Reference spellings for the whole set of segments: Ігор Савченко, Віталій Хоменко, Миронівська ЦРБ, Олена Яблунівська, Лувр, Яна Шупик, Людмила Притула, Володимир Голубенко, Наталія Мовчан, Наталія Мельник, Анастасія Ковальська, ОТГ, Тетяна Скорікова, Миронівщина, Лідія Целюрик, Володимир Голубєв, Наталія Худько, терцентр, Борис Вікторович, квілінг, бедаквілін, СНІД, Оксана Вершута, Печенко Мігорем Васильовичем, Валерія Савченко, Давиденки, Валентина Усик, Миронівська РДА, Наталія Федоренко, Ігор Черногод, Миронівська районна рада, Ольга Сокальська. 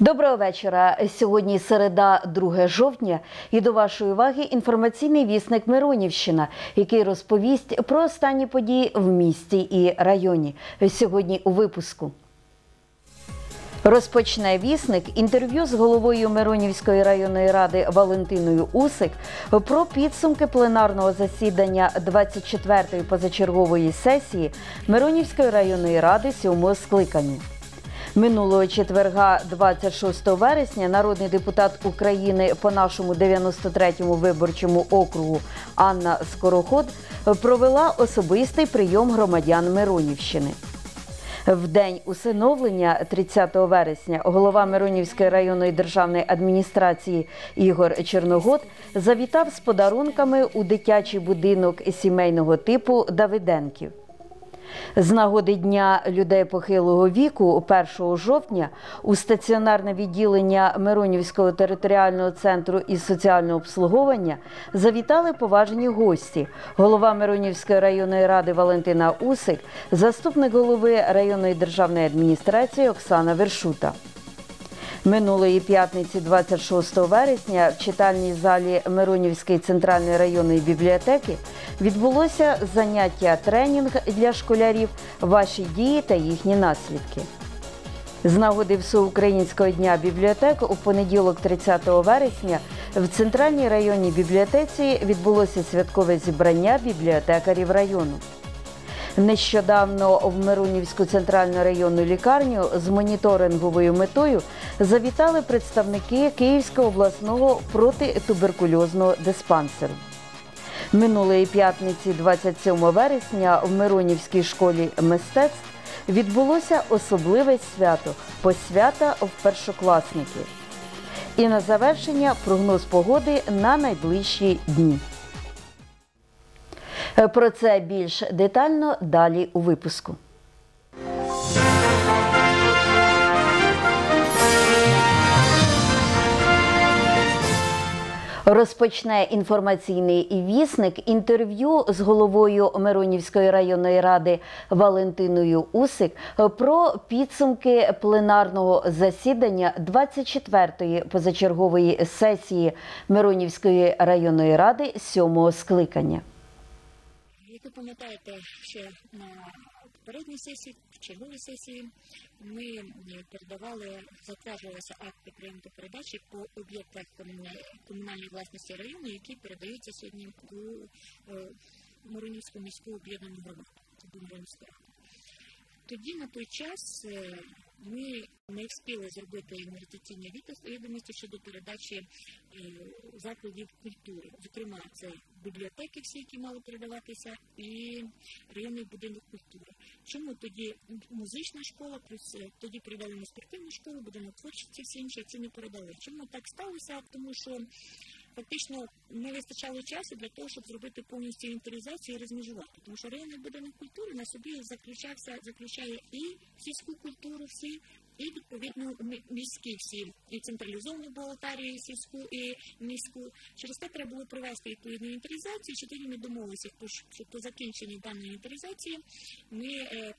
Доброго вечора. Сьогодні середа, 2 жовтня, і до вашої уваги інформаційний вісник «Миронівщина», який розповість про останні події в місті і районі. Сьогодні у випуску. Розпочне вісник інтерв'ю з головою Миронівської районної ради Валентиною Усик про підсумки пленарного засідання 24-ї позачергової сесії Миронівської районної ради 7-го скликання. Минулого четверга, 26 вересня, народний депутат України по нашому 93-му виборчому округу Анна Скороход провела особистий прийом громадян Миронівщини. В день усиновлення, 30 вересня, голова Миронівської районної державної адміністрації Ігор Черногод завітав з подарунками у дитячий будинок сімейного типу Давиденків. З нагоди Дня людей похилого віку 1 жовтня у стаціонарне відділення Миронівського територіального центру із соціального обслуговування завітали поважні гості – голова Миронівської районної ради Валентина Усик, заступник голови районної державної адміністрації Оксана Вершута. Минулої п'ятниці, 26 вересня, в читальній залі Миронівської центральної районної бібліотеки відбулося заняття-тренінг для школярів «Ваші дії та їхні наслідки». З нагоди Всеукраїнського дня бібліотек у понеділок, 30 вересня, в центральній районній бібліотеці відбулося святкове зібрання бібліотекарів району. Нещодавно в Миронівську центральну районну лікарню з моніторинговою метою завітали представники Київського обласного протитуберкульозного диспансеру. Минулої п'ятниці, 27 вересня, в Миронівській школі мистецтв відбулося особливе свято – посвята в першокласників. І на завершення прогноз погоди на найближчі дні. Про це більш детально далі у випуску. Розпочне інформаційний вісник інтерв'ю з головою Миронівської районної ради Валентиною Усик про підсумки пленарного засідання 24-ї позачергової сесії Миронівської районної ради 7-го скликання. Як ви пам'ятаєте, ще на попередній сесії, в черговій сесії, ми передавали, затверджувалися акти прийому та передачі по об'єктах комунальної власності району, які передаються сьогодні у Миронівську міську об'єднану громаду. Тоді на той час ми не встигли зробити інвестиційні відомості щодо передачі закладів культури. Зокрема, це бібліотеки всі, які мали передаватися, і районний будинок культури. Чому тоді музична школа, плюс тоді передали на спортивну школу, будинок творчості, всі інші це не передали. Чому так сталося? Тому що фактично не вистачало часу для того, щоб зробити повністю інвентаризацію і розмежувати. Тому що районний будинок культури на собі заключає і сільську культуру всі, і, відповідно, міські всі, і централізовані бухгалтерії, і сільську, і міську. Через те треба було провести відповідну інвентаризацію, що тоді ми домовилися, що по закінченні даної інвентаризації ми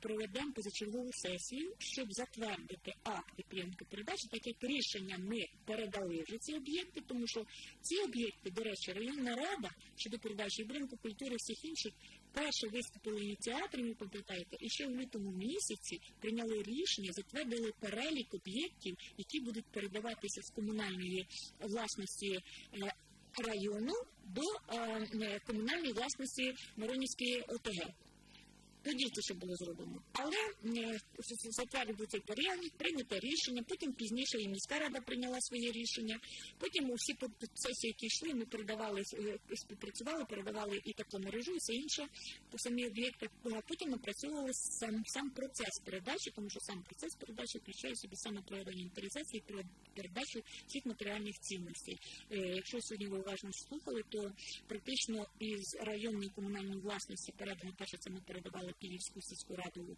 проведемо позачергову сесію, щоб затвердити акти прийому передачі, так як рішення ми передали вже ці об'єкти, тому що ці об'єкти, до речі, районна рада щодо передачі будинку культури всіх інших, перше виступили ініціаторами, пам'ятаєте, і ще в лютому місяці прийняли рішення, затвердили перелік об'єктів, які будуть передаватися з комунальної власності району до комунальної власності Миронівської ОТГ. Тоді це ще було зроблено. Але затвердили цей перелік, прийнято рішення, потім пізніше і міська рада прийняла своє рішення. Потім усі сесії, які йшли, ми передавали, співпрацювали, передавали і тепломережу, і все інше по самі об'єкти. Потім опрацьовували сам процес передачі, тому що сам процес передачі включає в собі саме проведення інвентаризації і передачу всіх матеріальних цінностей. Якщо сьогодні ви уважно слухали, то практично із районної комунальної власності передано те, що це ми передавали Київську сільську раду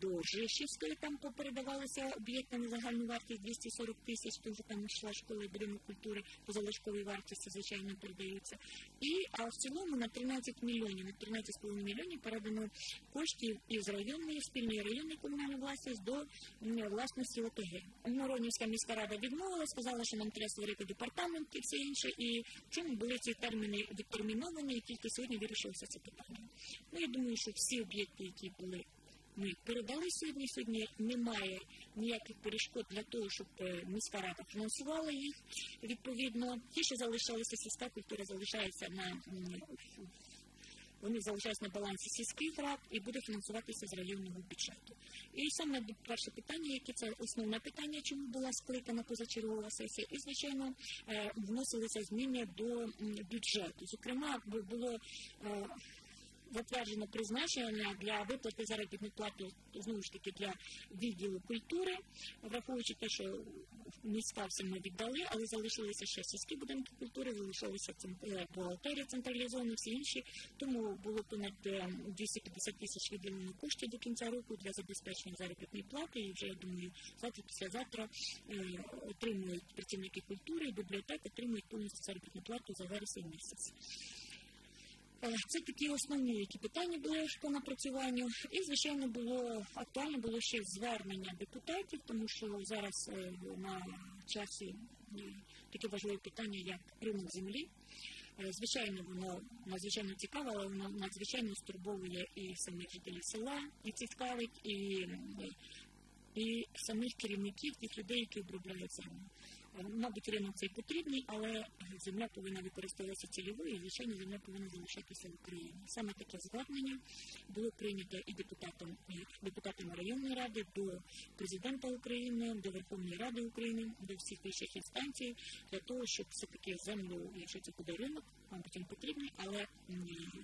до Жишівської, там попередавалися об'єкти на загальну вартість 240 тисяч, тому там йшла школа і будинок культури по залишковій вартості, звичайно, передаються. І в цілому на 13 мільйонів, на 13,5 мільйонів передано коштів із районної, спільної районної комунальної власності до власності ОТГ. Миронівська міська рада відмовила, сказала, що нам треба створити департамент і все інше, і чому були ці терміни відтерміновані, і тільки сьогодні вирішилося це питання. Ну, я думаю, що всі об'єкти, які були, ми передали сьогодні. Сьогодні немає ніяких перешкод для того, щоб міська рада фінансувала їх. Відповідно, ті, що залишалися, сільська культура залишається на... Вони залишаються на балансі сільських рад і буде фінансуватися з районного бюджету. І саме перше питання, яке це основне питання, чому була скликана позачергова сесія, і, звичайно, вносилися зміни до бюджету. Зокрема, було затверджено призначення для виплати заробітної плати, знову ж таки, для відділу культури, враховуючи те, що міста все ми віддали, але залишилися ще сільські будинки культури, залишилися бухгалтерія централізовані, всі інші, тому було понад 250 тисяч відділено коштів до кінця року для забезпечення заробітної плати, і вже, я думаю, завтра-післязавтра отримують працівники культури, і бібліотек отримують повністю заробітну плату за вересень місяць. Це такі основні, які питання були по напрацюванню. І, звичайно, актуально було ще звернення депутатів, тому що зараз на часі таке важливе питання, як ринок землі. Звичайно, воно надзвичайно цікаве, але воно надзвичайно стурбовує і самих жителів села, і цікавить, і самих керівників, тих людей, які обробляють землю. Мабуть, ринок цей потрібний, але земля повинна використовуватися цільовою, і, звичайно, земля повинна залишатися в Україні. Саме таке звернення було прийнято і депутатами районної ради, до президента України, до Верховної Ради України, до всіх вищих інстанцій, для того, щоб все-таки землю, якщо це буде ринок, мабуть, він потрібний, але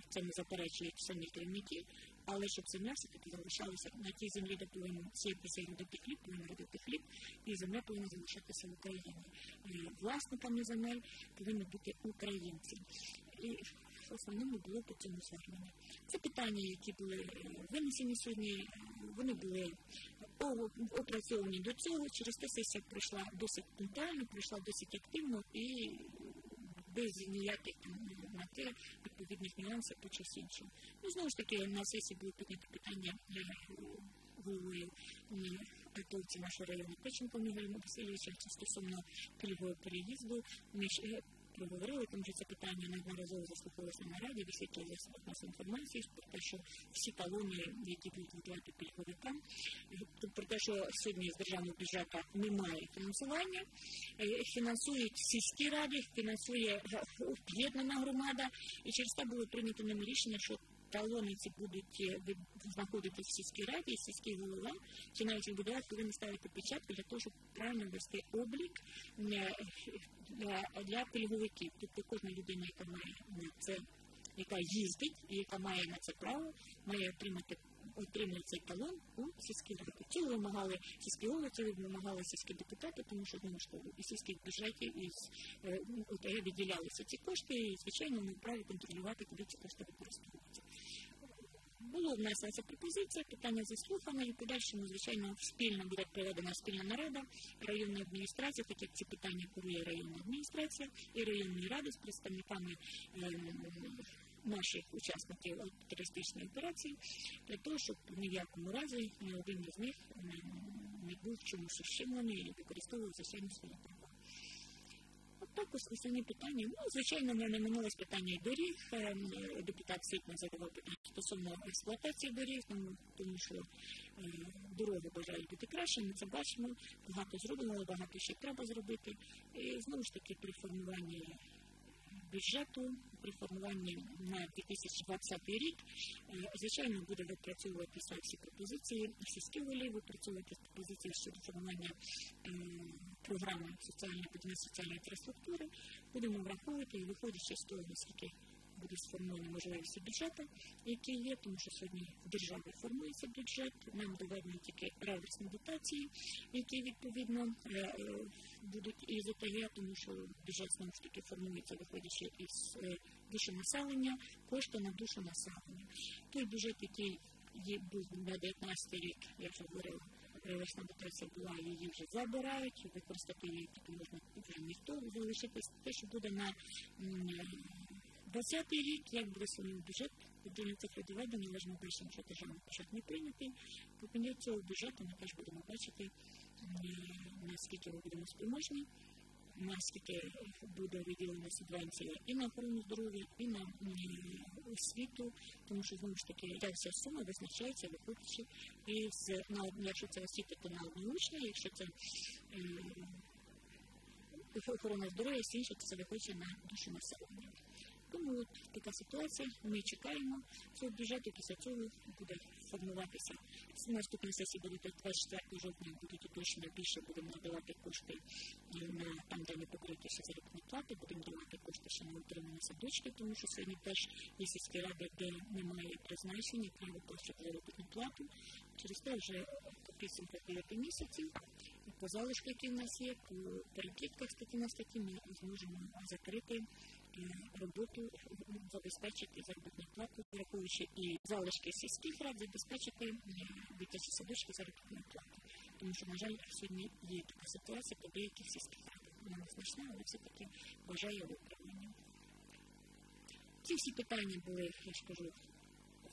це не заперечують самі керівники, але щоб земля все-таки залишалася на тій землі, де повинен сіятися і родити хліб, і земля повинна залишатися в Україні. Власниками земель повинні бути українці. І в основному було по цьому звернення. Це питання, які були винесені сьогодні, вони були опрацьовані до цього. Через те сесія пройшла досить пунктуально, пройшла досить активно і без ніяких відповідних нюансів по часу іншого. Ну, знову ж таки, на сесії були підняті питання головою атовці нашого району Печенко Мігорем Васильовичем стосовно пільгового переїзду. Ми ж проговорили, тому що це питання неодноразово заслухалося на раді, висвітлює засобах нас інформації про те, що всі талони, які будуть видавати пільговикам, про те, що сьогодні з державного бюджету немає фінансування, фінансують сільські ради, фінансує об'єднана громада, і через те було прийнято ним рішення, що талони ці будуть знаходити в сільській раді, і сільський голова, чи навіть він буде повинен ставити печатку для того, щоб правильно вести облік для пільговиків. Тобто кожна людина, яка має на це, яка їздить і яка має на це право, має отримати цей талон у сільській раді. Цього вимагали сільські голови, цього вимагали сільські депутати, тому що знову ж таки і сільських бюджетів, і відділялися ці кошти, і, звичайно, ми вправі контролювати, куди ці кошти використовуються. Було внесена ця пропозиція, питання заслухано, і в подальшому, звичайно, спільно буде проведена спільна нарада районної адміністрації, так як ці питання курує районна адміністрація і районної ради з представниками наших учасників антитерористичної операції, для того, щоб ні в якому разі ні один із них не був чомусь ущемлений і використовував засідання свої права. От також основні питання, ну, звичайно, не минулось питання доріг, депутат Ситник задавав питання стосовно експлуатації доріг, тому що дороги бажають бути краще, ми це бачимо, багато зроблено, але багато ще треба зробити, і знову ж таки при формуванні бюджету, при формуванні на 2020 рік, звичайно, буде випрацьовуватися всі пропозиції сільських голів, випрацьовувати пропозиції щодо формування програми соціальної інфраструктури. Будемо враховувати і виходячи з того, наскільки буде сформовано можливості бюджету, який є, тому що сьогодні в державі формується бюджет, нам доведені тільки реверсні дотації, які, відповідно, будуть і з ОТГ, тому що бюджет, знову ж таки, формується, виходячи із душі населення, кошти на душу населення. Той бюджет, який її був на 19 рік, я вже говорила, ревесна депресія була, її вже забирають, використати її тільки можна вже ніхто, залишити те, що буде на 20 рік, як буде сумний бюджет, подільні цифри доведені, але ж ми бачимо, що державний бюджет не прийнятий. По пеню цього бюджету ми теж будемо бачити, наскільки ми будемо спроможні, наскільки буде виділена субвенція і на охорону здоров'я, і на освіту, тому що, знову ж таки, ця вся сума визначається виходячи, і якщо це освіта, то на одну учня, якщо це охорона здоров'я, все інше, то це виходячи на душу населення. Тому от така ситуація, ми чекаємо цього бюджету, після цього буде формуватися. Наступні сесії будуть 24 жовтня, будуть уточнення, більше будемо надавати кошти на там, де не покриття заробітної плати, будемо давати кошти ще на утримання садочки, тому що сьогодні теж є сільські ради, де немає призначення, треба виплачувати заробітну плату. Через те вже по підсумках 9 місяців, по залишку, які в нас є, по перекидках статті на статті, ми зможемо закрити роботу, забезпечити заробітну плату, враховуючи і залишки сільських рад, забезпечити дитячі садочки заробітної плати. Тому що, на жаль, сьогодні є така ситуація по деяких сільських радах. Вона не значна, але все-таки бажає виправлення. Ці всі питання були, я ж кажу,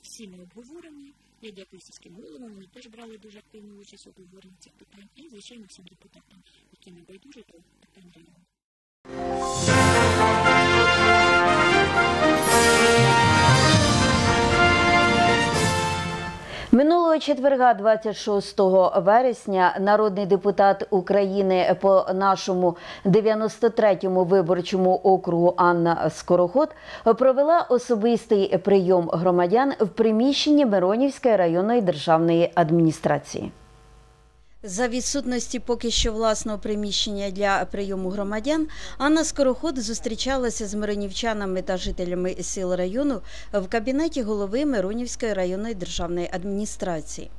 всі ми обговорені. Я дякую сільським головам, вони теж брали дуже активну участь у обговоренні цих питань. І, звичайно, всім депутатам, які не байдужі, то питань району. Минулого четверга, 26 вересня, народний депутат України по нашому 93-му виборчому округу Анна Скороход провела особистий прийом громадян в приміщенні Миронівської районної державної адміністрації. За відсутності поки що власного приміщення для прийому громадян, Анна Скороход зустрічалася з миронівчанами та жителями сіл району в кабінеті голови Миронівської районної державної адміністрації.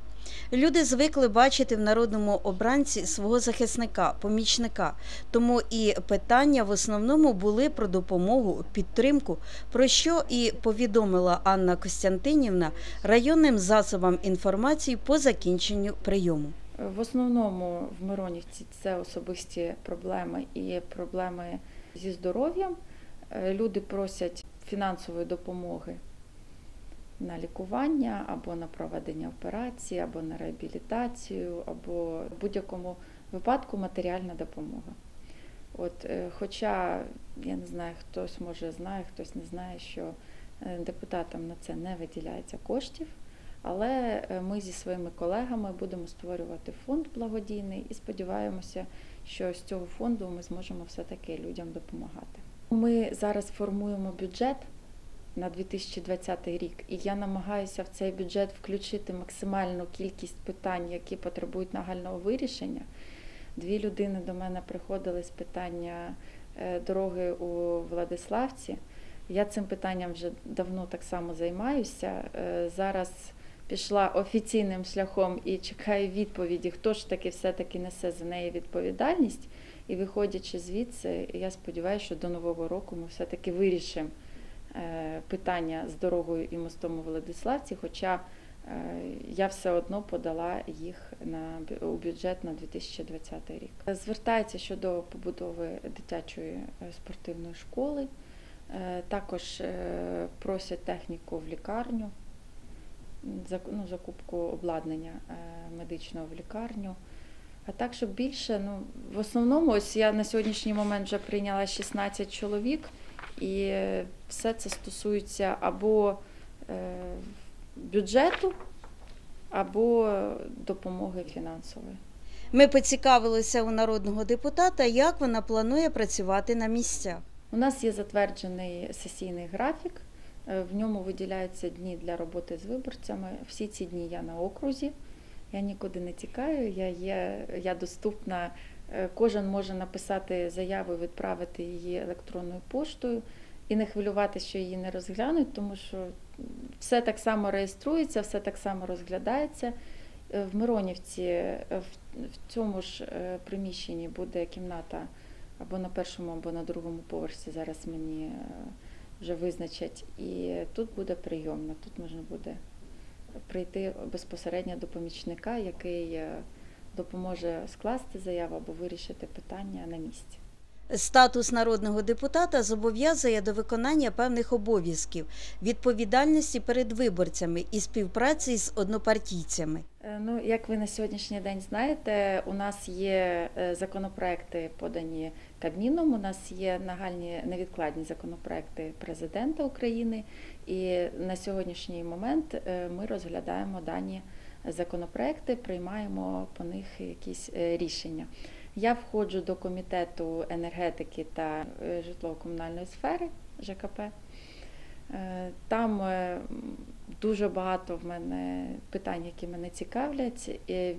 Люди звикли бачити в народному обранці свого захисника, помічника, тому і питання в основному були про допомогу, підтримку, про що і повідомила Анна Костянтинівна районним засобам інформації по закінченню прийому. В основному в Миронівці це особисті проблеми і проблеми зі здоров'ям. Люди просять фінансової допомоги на лікування, або на проведення операції, або на реабілітацію, або в будь-якому випадку матеріальна допомога. От, хоча, я не знаю, хтось може знає, хтось не знає, що депутатам на це не виділяється коштів. Але ми зі своїми колегами будемо створювати фонд благодійний і сподіваємося, що з цього фонду ми зможемо все-таки людям допомагати. Ми зараз формуємо бюджет на 2020 рік, і я намагаюся в цей бюджет включити максимальну кількість питань, які потребують нагального вирішення. Дві людини до мене приходили з питання дороги у Владиславці. Я цим питанням вже давно так само займаюся. Зараз пішла офіційним шляхом і чекаю відповіді, хто ж таки все-таки несе за неї відповідальність. І виходячи звідси, я сподіваюся, що до Нового року ми все-таки вирішимо питання з дорогою і мостом у Владиславці, хоча я все одно подала їх у бюджет на 2020 рік. Звертається щодо побудови дитячої спортивної школи, також просять техніку в лікарню, закупку обладнання медичного в лікарню. А так, щоб більше, в основному, ось я на сьогоднішній момент вже прийняла 16 чоловік, і все це стосується або бюджету, або допомоги фінансової. Ми поцікавилися у народного депутата, як вона планує працювати на місцях. У нас є затверджений сесійний графік, в ньому виділяються дні для роботи з виборцями. Всі ці дні я на окрузі, я нікуди не тікаю, я доступна, кожен може написати заяву, відправити її електронною поштою і не хвилюватися, що її не розглянуть, тому що все так само реєструється, все так само розглядається. В Миронівці в цьому ж приміщенні буде кімната, або на першому, або на другому поверсі, зараз мені вже визначать. І тут буде прийомна, тут можна буде прийти безпосередньо до помічника, який допоможе скласти заяву або вирішити питання на місці. Статус народного депутата зобов'язує до виконання певних обов'язків, відповідальності перед виборцями і співпраці з однопартійцями. Ну, як ви на сьогоднішній день знаєте, у нас є законопроекти, подані Кабміном, у нас є нагальні невідкладні законопроекти президента України, і на сьогоднішній момент ми розглядаємо дані законопроекти, приймаємо по них якісь рішення. Я входжу до Комітету енергетики та житлово-комунальної сфери ЖКП. Там дуже багато в мене питань, які мене цікавлять. І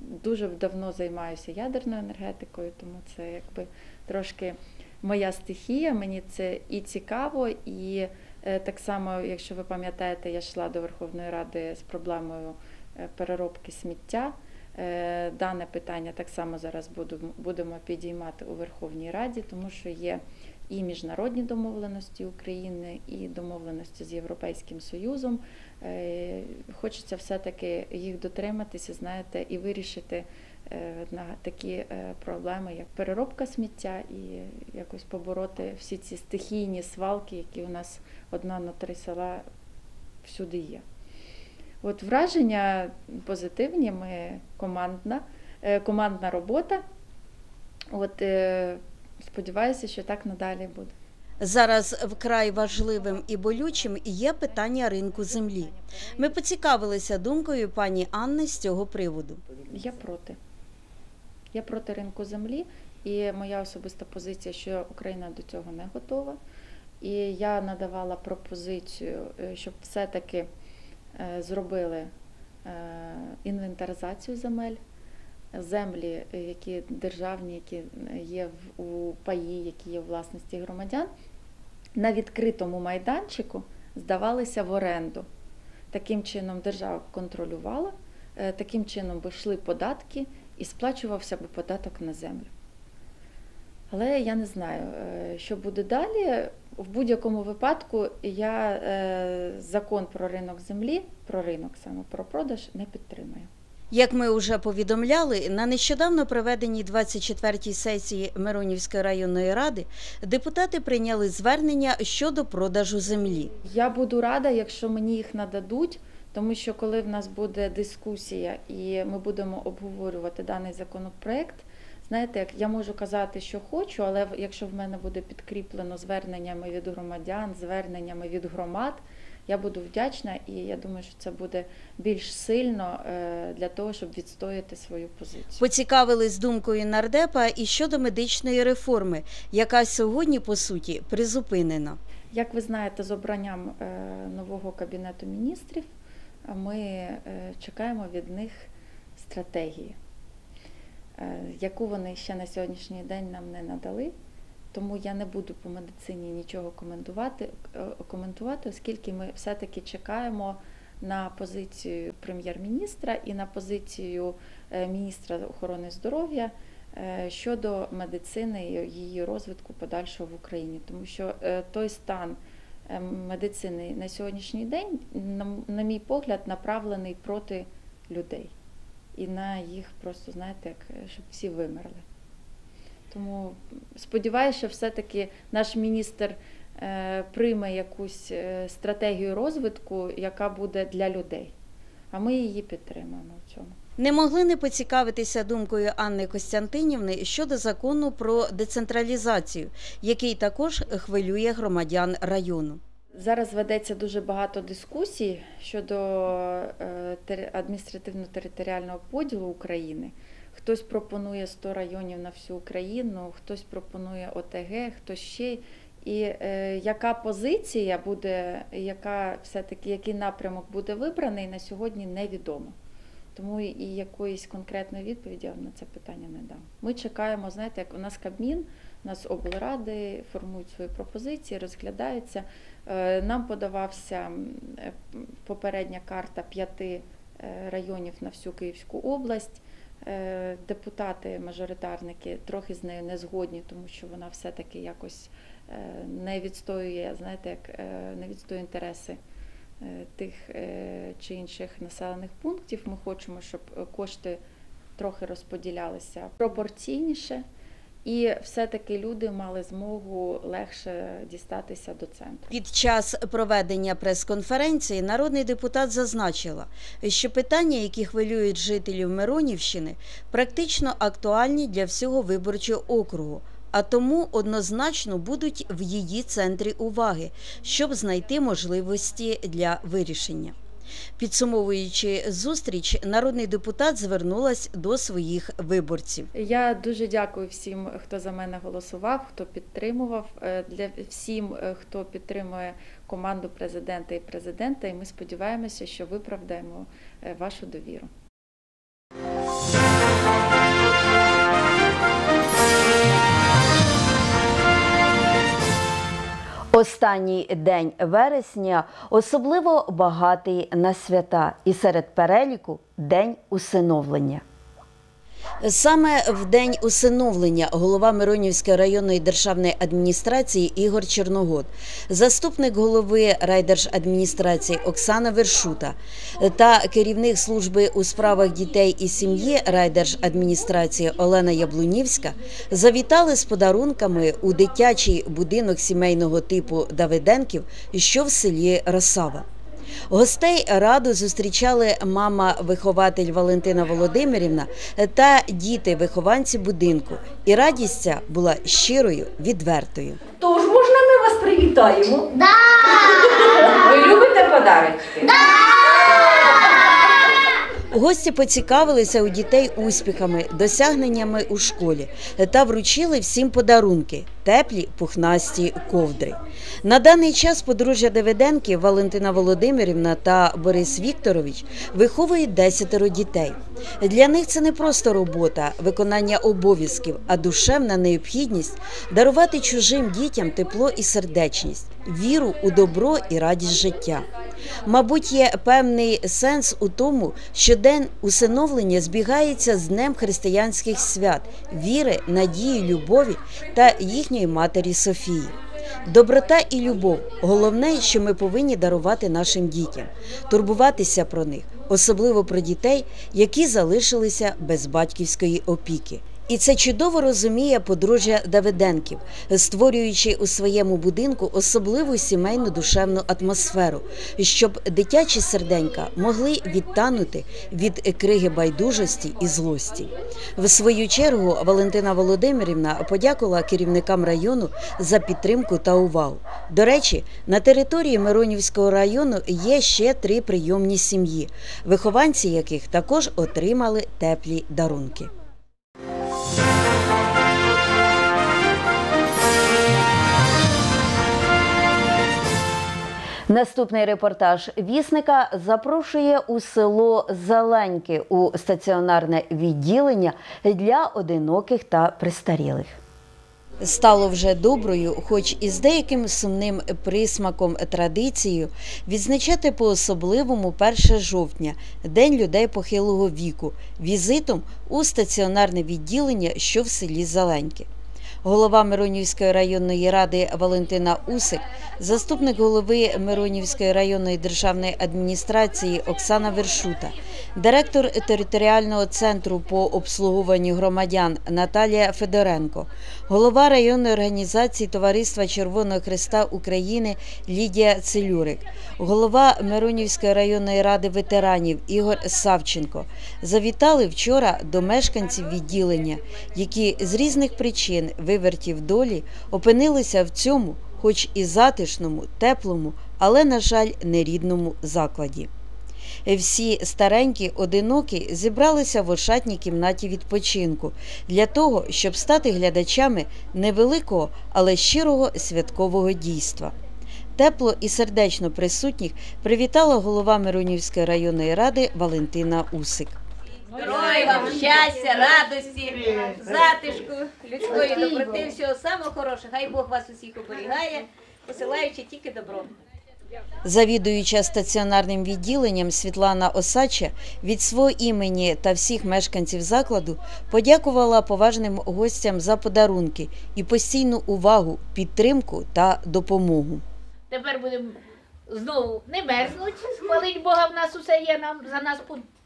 дуже давно займаюся ядерною енергетикою, тому це якби трошки моя стихія, мені це і цікаво, і так само, якщо ви пам'ятаєте, я йшла до Верховної Ради з проблемою переробки сміття. Дане питання так само зараз будемо підіймати у Верховній Раді, тому що є і міжнародні домовленості України, і домовленості з Європейським Союзом. Хочеться все-таки їх дотриматися, знаєте, і вирішити на такі проблеми, як переробка сміття, і якось побороти всі ці стихійні свалки, які у нас одна на три села всюди є. От враження позитивні, ми командна робота. От сподіваюся, що так надалі буде. Зараз вкрай важливим і болючим є питання ринку землі. Ми поцікавилися думкою пані Анни з цього приводу. Я проти. Я проти ринку землі, і моя особиста позиція, що Україна до цього не готова. І я надавала пропозицію, щоб все-таки зробили інвентаризацію земель, землі, які державні, які є у паї, які є у власності громадян, на відкритому майданчику здавалися в оренду. Таким чином держава контролювала, таким чином би йшли податки і сплачувався б податок на землю. Але я не знаю, що буде далі. В будь-якому випадку я закон про ринок землі, про ринок саме, про продаж не підтримую. Як ми вже повідомляли, на нещодавно проведеній 24-й сесії Миронівської районної ради депутати прийняли звернення щодо продажу землі. Я буду рада, якщо мені їх нададуть, тому що коли в нас буде дискусія і ми будемо обговорювати даний законопроект, знаєте, я можу казати, що хочу, але якщо в мене буде підкріплено зверненнями від громадян, зверненнями від громад, я буду вдячна, і я думаю, що це буде більш сильно для того, щоб відстояти свою позицію. Поцікавились думкою нардепа і щодо медичної реформи, яка сьогодні, по суті, призупинена. Як ви знаєте, з обранням нового Кабінету міністрів ми чекаємо від них стратегії, яку вони ще на сьогоднішній день нам не надали, тому я не буду по медицині нічого коментувати, оскільки ми все-таки чекаємо на позицію прем'єр-міністра і на позицію міністра охорони здоров'я щодо медицини і її розвитку подальшого в Україні. Тому що той стан медицини на сьогоднішній день, на мій погляд, направлений проти людей. І на їх просто, знаєте, як, щоб всі вимерли. Тому сподіваюся, що все-таки наш міністр прийме якусь стратегію розвитку, яка буде для людей. А ми її підтримаємо в цьому. Не могли не поцікавитися думкою Анни Костянтинівни щодо закону про децентралізацію, який також хвилює громадян району. Зараз ведеться дуже багато дискусій щодо адміністративно-територіального поділу України. Хтось пропонує 100 районів на всю Україну, хтось пропонує ОТГ, хтось ще. І яка позиція буде, який напрямок буде вибраний, на сьогодні невідомо. Тому і якоїсь конкретної відповіді я на це питання не дам. Ми чекаємо, знаєте, як у нас Кабмін, у нас облради формують свої пропозиції, розглядаються. Нам подавався попередня карта 5 районів на всю Київську область. Депутати-мажоритарники трохи з нею не згодні, тому що вона все-таки якось не відстоює інтереси тих чи інших населених пунктів. Ми хочемо, щоб кошти трохи розподілялися пропорційніше і все-таки люди мали змогу легше дістатися до центру. Під час проведення прес-конференції народний депутат зазначила, що питання, які хвилюють жителів Миронівщини, практично актуальні для всього виборчого округу, а тому однозначно будуть в її центрі уваги, щоб знайти можливості для вирішення. Підсумовуючи зустріч, народний депутат звернулась до своїх виборців. Я дуже дякую всім, хто за мене голосував, хто підтримував, всім, хто підтримує команду президента і президента, і ми сподіваємося, що виправдаємо вашу довіру. Останній день вересня особливо багатий на свята, і серед переліку – День усиновлення. Саме в День усиновлення голова Миронівської районної державної адміністрації Ігор Черногод, заступник голови райдержадміністрації Оксана Вершута та керівник служби у справах дітей і сім'ї райдержадміністрації Олена Яблунівська завітали з подарунками у дитячий будинок сімейного типу Давиденків, що в селі Росава. Гостей радо зустрічали мама-вихователь Валентина Володимирівна та діти-вихованці будинку. І радість ця була щирою, відвертою. Тож, можна ми вас привітаємо? Да! Ви любите подарунки? Да! Гості поцікавилися у дітей успіхами, досягненнями у школі та вручили всім подарунки – теплі пухнасті ковдри. На даний час подружжя Давиденків Валентина Володимирівна та Борис Вікторович виховують 10 дітей. Для них це не просто робота, виконання обов'язків, а душевна необхідність дарувати чужим дітям тепло і сердечність, віру у добро і радість життя. Мабуть, є певний сенс у тому, що День усиновлення збігається з Днем християнських свят, віри, надії, любові та їхньої матері Софії. Доброта і любов – головне, що ми повинні дарувати нашим дітям, турбуватися про них, особливо про дітей, які залишилися без батьківської опіки. І це чудово розуміє подружжя Давиденків, створюючи у своєму будинку особливу сімейну душевну атмосферу, щоб дитячі серденька могли відтанути від криги байдужості і злості. В свою чергу Валентина Володимирівна подякувала керівникам району за підтримку та увагу. До речі, на території Миронівського району є ще 3 прийомні сім'ї, вихованці яких також отримали теплі дарунки. Наступний репортаж «Вісника» запрошує у село Зеленьки у стаціонарне відділення для одиноких та престарілих. Стало вже доброю, хоч і з деяким сумним присмаком традицією, відзначати по-особливому 1 жовтня – День людей похилого віку, візитом у стаціонарне відділення, що в селі Зеленьки. Голова Миронівської районної ради Валентина Усик, заступник голови Миронівської районної державної адміністрації Оксана Вершута, директор територіального центру по обслуговуванню громадян Наталія Федоренко, голова районної організації Товариства Червоного Хреста України Лідія Целюрик, голова Миронівської районної ради ветеранів Ігор Савченко завітали вчора до мешканців відділення, які з різних причин вивертів долі опинилися в цьому, хоч і затишному, теплому, але, на жаль, нерідному закладі. Всі старенькі, одинокі зібралися в ошатній кімнаті відпочинку для того, щоб стати глядачами невеликого, але щирого святкового дійства. Тепло і сердечно присутніх привітала голова Миронівської районної ради Валентина Усик. Здоров'я вам, щастя, радості, затишку, людської доброти, всього самого хорошого. Хай Бог вас усіх оберігає, посилаючи тільки добро. Завідуюча стаціонарним відділенням Світлана Осача від свого імені та всіх мешканців закладу подякувала поважним гостям за подарунки і постійну увагу, підтримку та допомогу. Тепер будемо знову не мерзнуть, хвалить Бога, в нас усе є, нам, за нас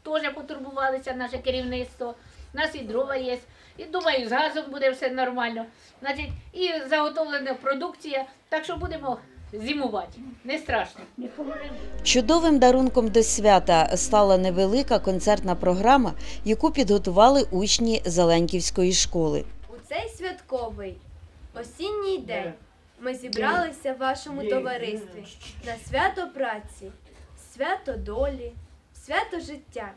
теж потурбувалися наше керівництво, у нас і дрова є, і думаю, з газом буде все нормально. Значить, і заготовлена продукція, так що будемо зимувати, не страшно. Чудовим дарунком до свята стала невелика концертна програма, яку підготували учні Зеленківської школи. У цей святковий осінній день ми зібралися в вашому товаристві на свято праці, свято долі, свято життя,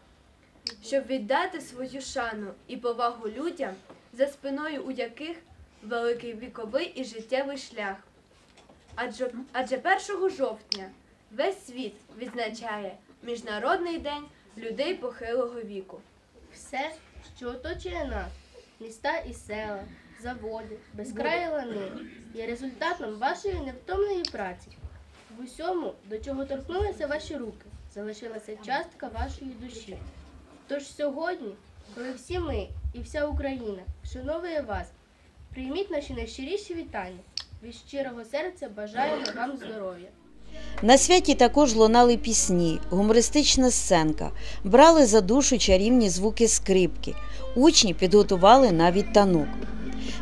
щоб віддати свою шану і повагу людям, за спиною у яких великий віковий і життєвий шлях. Адже 1 жовтня весь світ відзначає Міжнародний день людей похилого віку. Все, що оточує нас, міста і села, заводи, безкраї лани, є результатом вашої невтомної праці. В усьому, до чого торкнулися ваші руки, залишилася частка вашої душі. Тож сьогодні, коли всі ми і вся Україна вшановує вас, прийміть наші найщиріші вітання. Від щирого серця бажаємо вам здоров'я. На святі також лунали пісні, гумористична сценка, брали за душу чарівні звуки скрипки. Учні підготували навіть танок.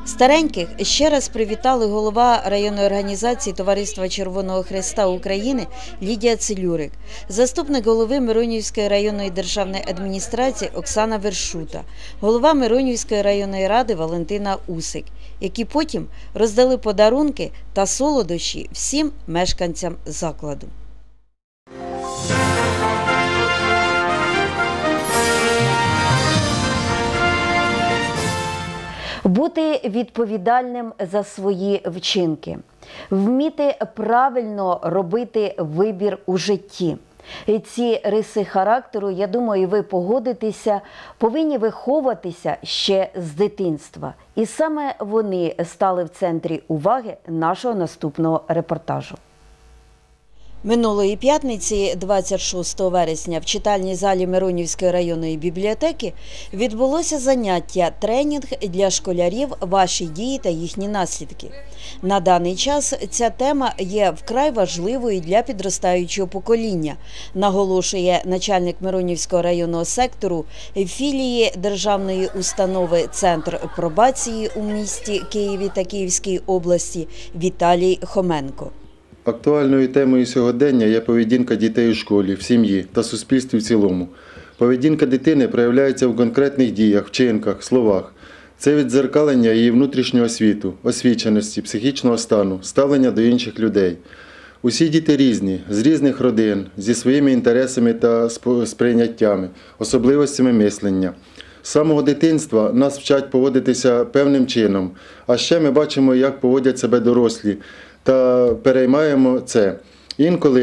Стареньких ще раз привітали голова районної організації Товариства Червоного Хреста України Лідія Целюрик, заступник голови Миронівської районної державної адміністрації Оксана Вершута, голова Миронівської районної ради Валентина Усик, які потім роздали подарунки та солодощі всім мешканцям закладу. Бути відповідальним за свої вчинки, вміти правильно робити вибір у житті. Ці риси характеру, я думаю, ви погодитеся, повинні виховуватися ще з дитинства. І саме вони стали в центрі уваги нашого наступного репортажу. Минулої п'ятниці, 26 вересня, в читальній залі Миронівської районної бібліотеки відбулося заняття «Тренінг для школярів. Ваші дії та їхні наслідки». На даний час ця тема є вкрай важливою для підростаючого покоління, наголошує начальник Миронівського районного сектору філії державної установи «Центр пробації» у місті Києві та Київській області Віталій Хоменко. Актуальною темою сьогодення є поведінка дітей у школі, в сім'ї та суспільстві в цілому. Поведінка дитини проявляється в конкретних діях, вчинках, словах. Це віддзеркалення її внутрішнього світу, освіченості, психічного стану, ставлення до інших людей. Усі діти різні, з різних родин, зі своїми інтересами та сприйняттями, особливостями мислення. З самого дитинства нас вчать поводитися певним чином, а ще ми бачимо, як поводять себе дорослі, та переймаємо це. Інколи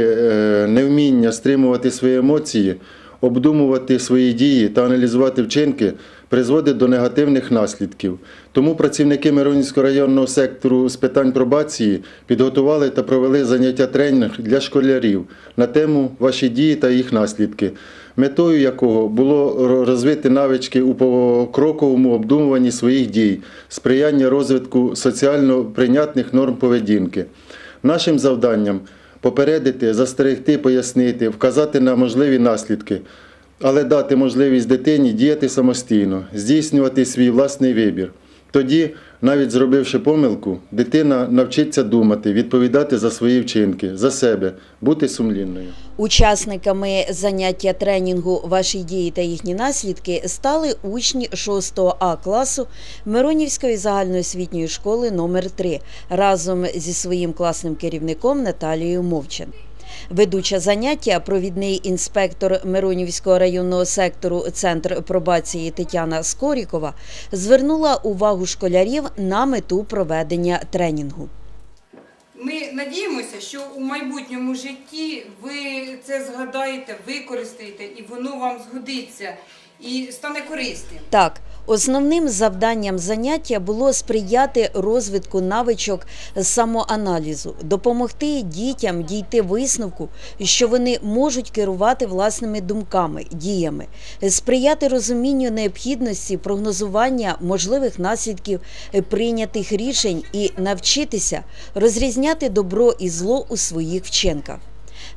невміння стримувати свої емоції, обдумувати свої дії та аналізувати вчинки призводить до негативних наслідків. Тому працівники Миронівського районного сектору з питань пробації підготували та провели заняття тренінг для школярів на тему «Ваші дії та їх наслідки», метою якого було розвити навички у покроковому обдумуванні своїх дій, сприяння розвитку соціально прийнятних норм поведінки. Нашим завданням – попередити, застерегти, пояснити, вказати на можливі наслідки, але дати можливість дитині діяти самостійно, здійснювати свій власний вибір. Тоді, навіть зробивши помилку, дитина навчиться думати, відповідати за свої вчинки, за себе, бути сумлінною. Учасниками заняття тренінгу «Ваші дії та їхні наслідки» стали учні 6А класу Миронівської загальноосвітньої школи номер 3 разом зі своїм класним керівником Наталією Мовчан. Ведуча заняття, провідний інспектор Миронівського районного сектору «Центр пробації» Тетяна Скорікова, звернула увагу школярів на мету проведення тренінгу. Ми надіємося, що у майбутньому житті ви це згадаєте, використаєте і воно вам згодиться і стане корисним. Так. Основним завданням заняття було сприяти розвитку навичок самоаналізу, допомогти дітям дійти висновку, що вони можуть керувати власними думками, діями, сприяти розумінню необхідності прогнозування можливих наслідків прийнятих рішень і навчитися розрізняти добро і зло у своїх вчинках.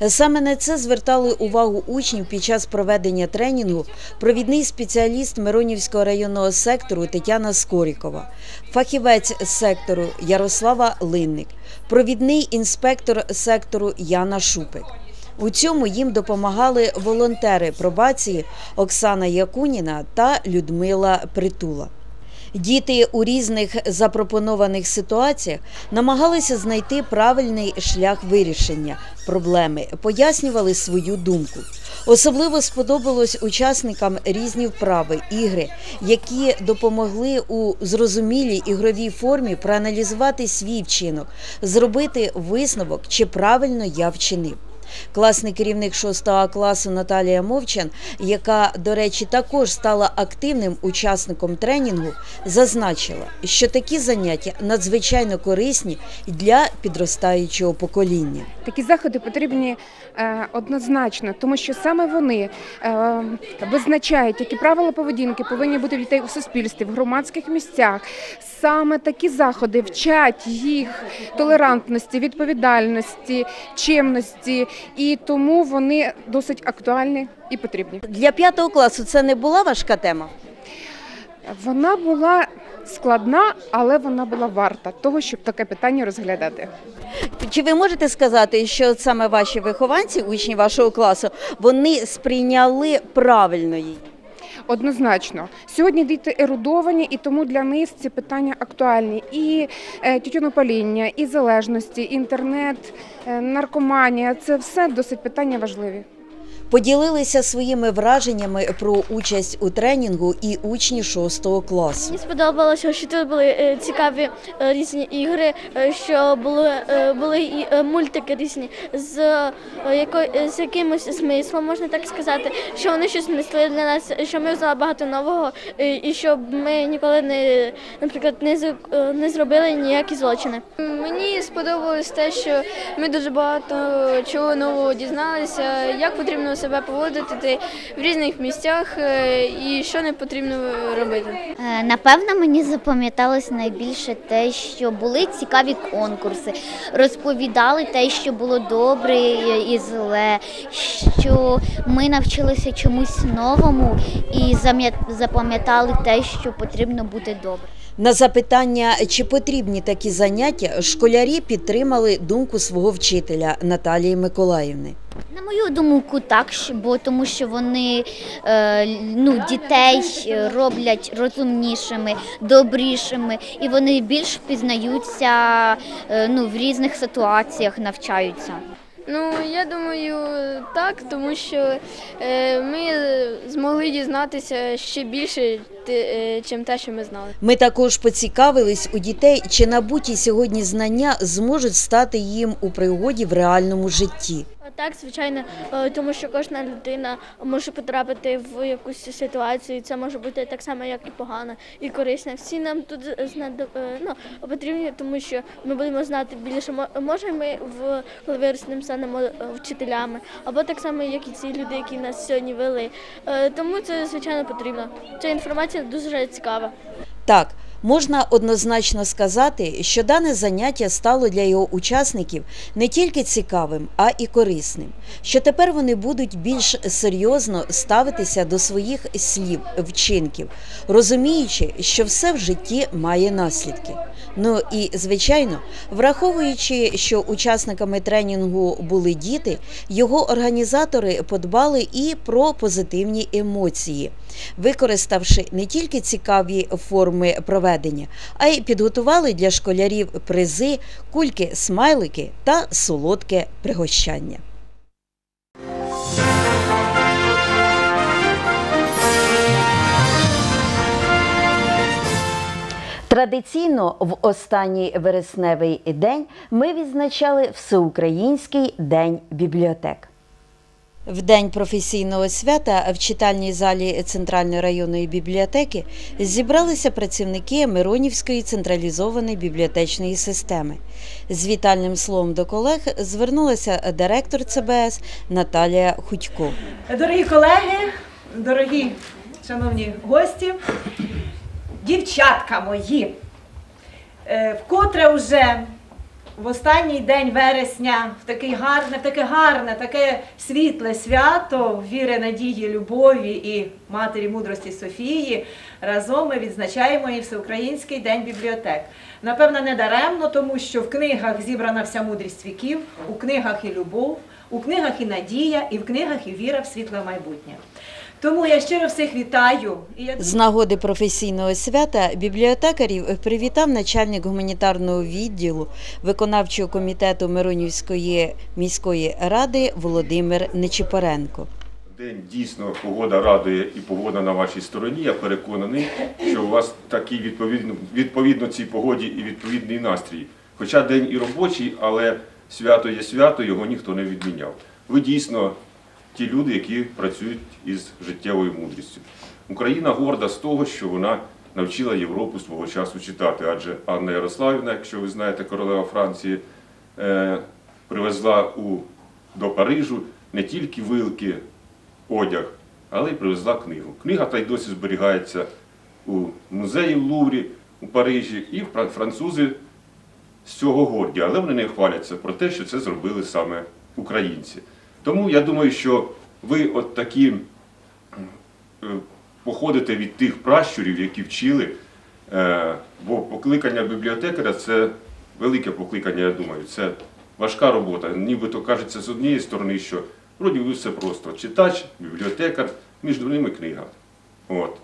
Саме на це звертали увагу учнів під час проведення тренінгу провідний спеціаліст Миронівського районного сектору Тетяна Скорікова, фахівець сектору Ярослава Линник, провідний інспектор сектору Яна Шупик. У цьому їм допомагали волонтери пробації Оксана Якуніна та Людмила Притула. Діти у різних запропонованих ситуаціях намагалися знайти правильний шлях вирішення проблеми, пояснювали свою думку. Особливо сподобалось учасникам різні вправи, ігри, які допомогли у зрозумілій ігровій формі проаналізувати свій вчинок, зробити висновок, чи правильно я вчинив. Класний керівник 6-го класу Наталія Мовчан, яка, до речі, також стала активним учасником тренінгу, зазначила, що такі заняття надзвичайно корисні для підростаючого покоління. Такі заходи потрібні однозначно, тому що саме вони визначають, які правила поведінки повинні бути в дітей у суспільстві, в громадських місцях. Саме такі заходи вчать їх толерантності, відповідальності, чемності. І тому вони досить актуальні і потрібні. Для 5-го класу це не була важка тема? Вона була складна, але вона була варта того, щоб таке питання розглядати. Чи ви можете сказати, що саме ваші вихованці, учні вашого класу, вони сприйняли правильно її? Однозначно. Сьогодні діти ерудовані, і тому для них ці питання актуальні. І тютюнопаління, і залежності, інтернет, наркоманія – це все досить питання важливі. Поділилися своїми враженнями про участь у тренінгу і учні 6-го класу. Мені сподобалося, що тут були цікаві різні ігри, що були і мультики різні, з якимось смислом, можна так сказати, що вони щось мислили для нас, що ми узнали багато нового і щоб ми ніколи не, наприклад, не зробили ніякі злочини. Мені сподобалось те, що ми дуже багато чого нового дізналися, як потрібно себе поводити в різних місцях і що не потрібно робити. Напевно, мені запам'яталось найбільше те, що були цікаві конкурси, розповідали те, що було добре і зле, що ми навчилися чомусь новому і запам'ятали те, що потрібно бути добре. На запитання, чи потрібні такі заняття, школярі підтримали думку свого вчителя Наталії Миколаївни. На мою думку, так, бо тому що вони дітей роблять розумнішими, добрішими, і вони більш впізнаються в різних ситуаціях, навчаються. Я думаю, так, тому що ми змогли дізнатися ще більше, чим те, що ми знали. Ми також поцікавились у дітей, чи набуті сьогодні знання зможуть стати їм у пригоді в реальному житті. Так, звичайно, тому що кожна людина може потрапити в якусь ситуацію, це може бути так само, як і погано, і корисно. Всі нам тут потрібні, тому що ми будемо знати більше, може ми, коли виростемо, станемо вчителями, або так само, як і ці люди, які нас сьогодні вели. Тому це, звичайно, потрібно. Ця інформація дуже цікава. Так. Можна однозначно сказати, що дане заняття стало для його учасників не тільки цікавим, а і корисним, що тепер вони будуть більш серйозно ставитися до своїх слів, вчинків, розуміючи, що все в житті має наслідки. І, звичайно, враховуючи, що учасниками тренінгу були діти, його організатори подбали і про позитивні емоції, використавши не тільки цікаві форми проведення, а й підготували для школярів призи, кульки, смайлики та солодке пригощання. Традиційно в останній вересневий день ми відзначали Всеукраїнський день бібліотек. В день професійного свята в читальній залі Центральної районної бібліотеки зібралися працівники Миронівської централізованої бібліотечної системи. З вітальним словом до колег звернулася директор ЦБС Наталія Худько. Дорогі колеги, дорогі шановні гості, дівчатка мої, вкотре вже в останній день вересня, в таке гарне, таке світле свято віри, надії, любові і Матері Мудрості Софії разом ми відзначаємо і Всеукраїнський день бібліотек. Напевно, не даремно, тому що в книгах зібрана вся мудрість віків, у книгах і любов, у книгах і надія, і в книгах і віра в світле майбутнє. Тому я щиро всіх вітаю. З нагоди професійного свята бібліотекарів привітав начальник гуманітарного відділу виконавчого комітету Миронівської міської ради Володимир Нечипаренко. День дійсно погода радує і погода на вашій стороні. Я переконаний, що у вас такий відповідно цій погоді і відповідний настрій. Хоча день і робочий, але свято є свято, його ніхто не відміняв. Ви дійсно ті люди, які працюють із життєвою мудрістю. Україна горда з того, що вона навчила Європу свого часу читати, адже Анна Ярославівна, якщо ви знаєте, королева Франції, привезла до Парижу не тільки вилки, одяг, але й привезла книгу. Книга та й досі зберігається у музеї в Луврі, у Парижі, і французи з цього горді, але вони не хваляться про те, що це зробили саме українці. Тому я думаю, що ви от такі походите від тих пращурів, які вчили, бо покликання бібліотекаря – це велике покликання, я думаю, це важка робота. Нібито кажеться з однієї сторони, що вроді все просто – читач, бібліотекар, між ними книга. От.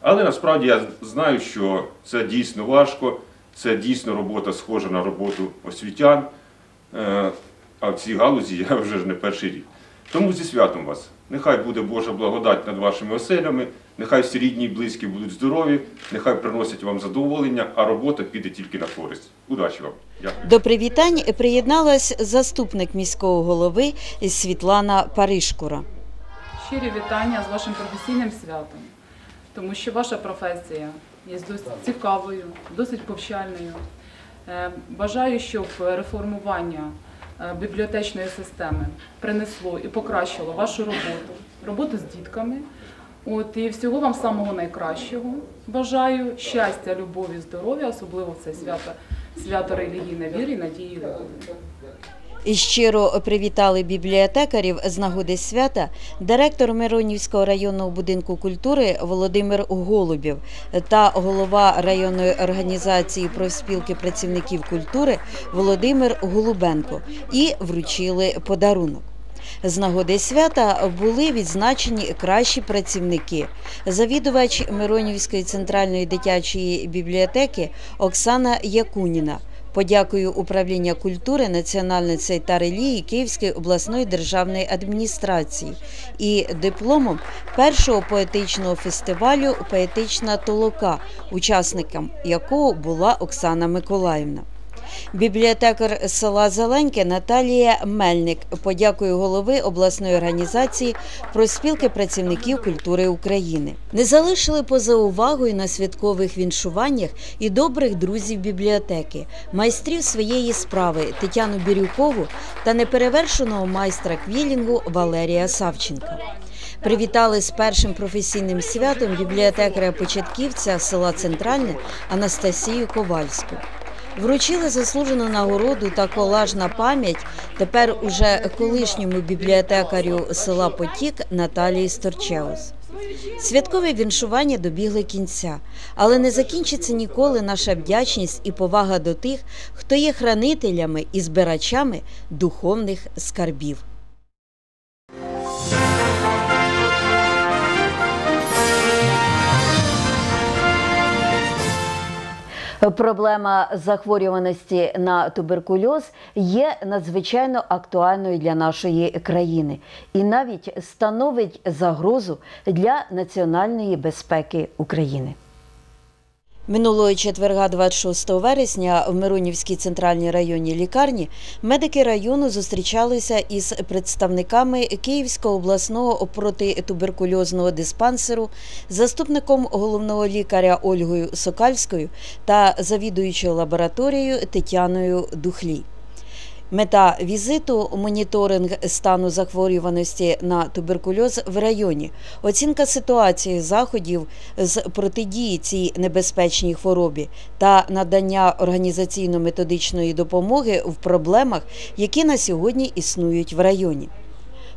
Але насправді я знаю, що це дійсно важко, це дійсно робота схожа на роботу освітян, а в цій галузі я вже не перший рік. Тому зі святом вас. Нехай буде Божа благодать над вашими оселями, нехай всі рідні і близькі будуть здорові, нехай приносять вам задоволення, а робота піде тільки на користь. Удачі вам. Дякую. До привітань приєдналась заступник міського голови Світлана Паришкура. Щирі вітання з вашим професійним святом, тому що ваша професія є досить цікавою, досить повчальною. Бажаю, щоб реформування бібліотечної системи принесло і покращило вашу роботу, роботу з дітками. От, і всього вам самого найкращого. Бажаю щастя, любові, здоров'я, особливо це свято релігійної віри, надії і любові. І щиро привітали бібліотекарів з нагоди свята директор Миронівського районного будинку культури Володимир Голубєв та голова районної організації профспілки працівників культури Володимир Голубенко і вручили подарунок. З нагоди свята були відзначені кращі працівники. Завідувач Миронівської центральної дитячої бібліотеки Оксана Якуніна. Подякую управління культури, національності та релігії Київської обласної державної адміністрації і дипломом першого поетичного фестивалю «Поетична толока», учасником якого була Оксана Миколаївна. Бібліотекар села Зеленьке Наталія Мельник подякує голові обласної організації профспілки працівників культури України. Не залишили поза увагою на святкових віншуваннях і добрих друзів бібліотеки, майстрів своєї справи Тетяну Бірюкову та неперевершеного майстра квілінгу Валерія Савченка. Привітали з першим професійним святом бібліотекаря-початківця села Центральне Анастасію Ковальську. Вручили заслужену нагороду та колаж на пам'ять тепер уже колишньому бібліотекарю села Потік Наталії Сторчеус. Святкове віншування добігли кінця, але не закінчиться ніколи наша вдячність і повага до тих, хто є хранителями і збирачами духовних скарбів. Проблема захворюваності на туберкульоз є надзвичайно актуальною для нашої країни і навіть становить загрозу для національної безпеки України. Минулого четверга 26 вересня в Миронівській центральній районній лікарні медики району зустрічалися із представниками Київського обласного протитуберкульозного диспансеру, заступником головного лікаря Ольгою Сокальською та завідуючою лабораторією Тетяною Духлій. Мета візиту – моніторинг стану захворюваності на туберкульоз в районі, оцінка ситуації заходів з протидії цій небезпечній хворобі та надання організаційно-методичної допомоги в проблемах, які на сьогодні існують в районі.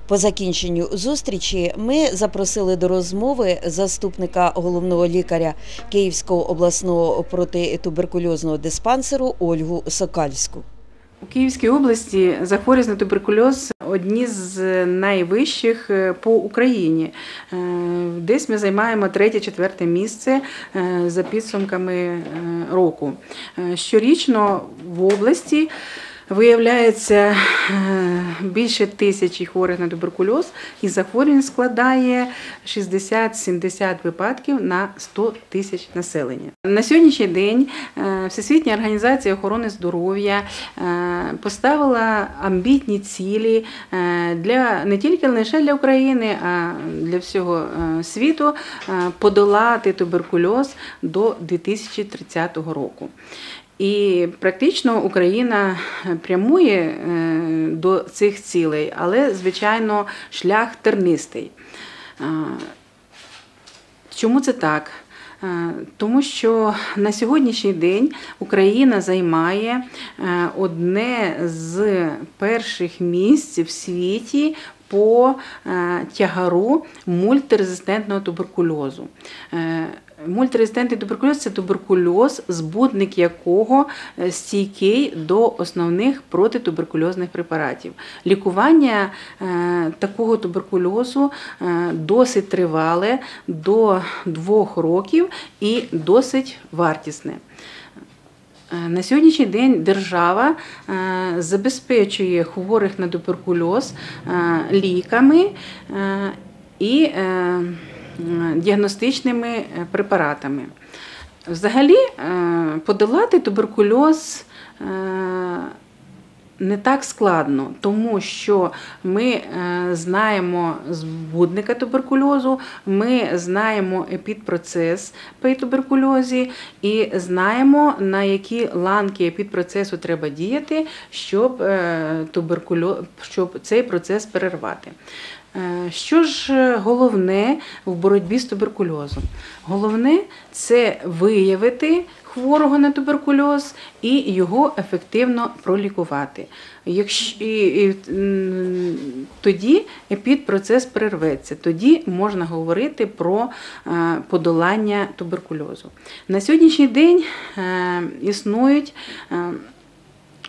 По закінченню зустрічі ми запросили до розмови заступника головного лікаря Київського обласного протитуберкульозного диспансеру Ольгу Сокальську. У Київській області захворюваність на туберкульоз одні з найвищих по Україні. Десь ми займаємо 3-4 місце за підсумками року. Щорічно в області виявляється більше тисячі хворих на туберкульоз, і захворювання складає 60-70 випадків на 100 тисяч населення. На сьогоднішній день Всесвітня організація охорони здоров'я поставила амбітні цілі не тільки лише для України, а для всього світу подолати туберкульоз до 2030 року. І практично Україна прямує до цих цілей, але, звичайно, шлях тернистий. Чому це так? Тому що на сьогоднішній день Україна займає одне з перших місць в світі по тягару мультирезистентного туберкульозу. Мультирезистентний туберкульоз – це туберкульоз, збудник якого стійкий до основних протитуберкульозних препаратів. Лікування такого туберкульозу досить тривале, до 2 років і досить вартісне. На сьогоднішній день держава забезпечує хворих на туберкульоз ліками і діагностичними препаратами. Взагалі, подолати туберкульоз не так складно, тому що ми знаємо збудника туберкульозу, ми знаємо епідпроцес при туберкульозі і знаємо, на які ланки епідпроцесу треба діяти, щоб цей процес перервати. Що ж головне в боротьбі з туберкульозом? Головне – це виявити хворого на туберкульоз і його ефективно пролікувати. Тоді епідпроцес перерветься, тоді можна говорити про подолання туберкульозу. На сьогоднішній день існують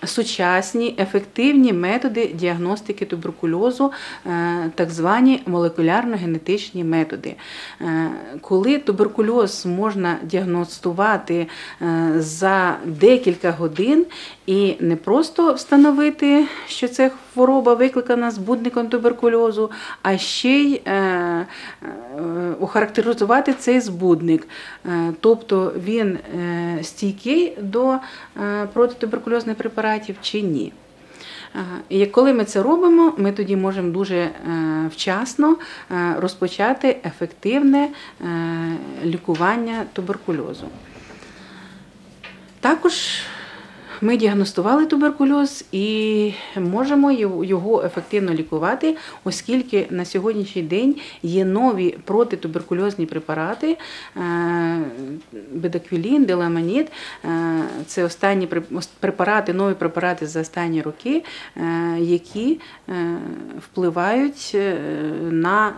сучасні, ефективні методи діагностики туберкульозу, так звані молекулярно-генетичні методи. Коли туберкульоз можна діагностувати за декілька годин і не просто встановити, що це хвороба викликана збудником туберкульозу, а ще й охарактеризувати цей збудник. Тобто він стійкий до протитуберкульозних препаратів чи ні. І коли ми це робимо, ми тоді можемо дуже вчасно розпочати ефективне лікування туберкульозу. Також ми діагностували туберкульоз і можемо його ефективно лікувати, оскільки на сьогоднішній день є нові протитуберкульозні препарати бедаквілін, деламанід. Це нові препарати за останні роки, які впливають на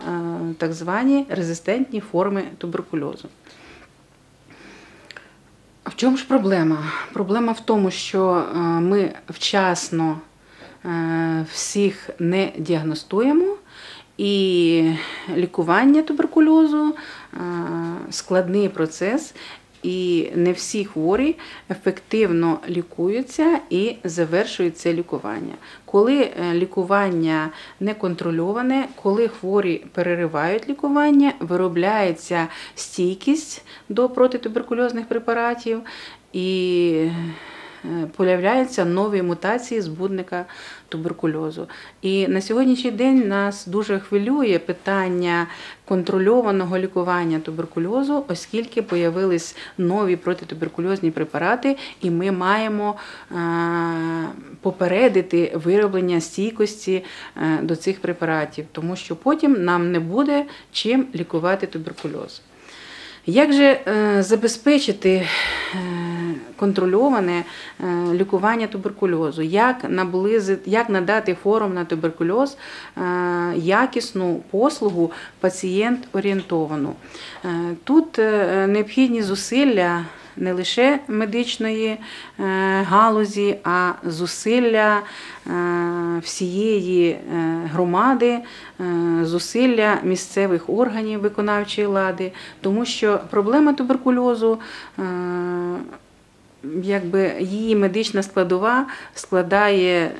так звані резистентні форми туберкульозу. В чому ж проблема? Проблема в тому, що ми вчасно всіх не діагностуємо, і лікування туберкульозу – складний процес, і не всі хворі ефективно лікуються і завершують це лікування. Коли лікування не контрольоване, коли хворі переривають лікування, виробляється стійкість до протитуберкульозних препаратів, і появляються нові мутації збудника туберкульозу. І на сьогоднішній день нас дуже хвилює питання контрольованого лікування туберкульозу, оскільки появились нові протитуберкульозні препарати, і ми маємо попередити вироблення стійкості до цих препаратів, тому що потім нам не буде чим лікувати туберкульоз. Як же забезпечити контрольоване лікування туберкульозу? Як надати форум на туберкульоз якісну послугу пацієнт-орієнтовану? Тут необхідні зусилля не лише медичної галузі, а зусилля всієї громади, зусилля місцевих органів виконавчої влади, тому що проблема туберкульозу, якби її медична складова складає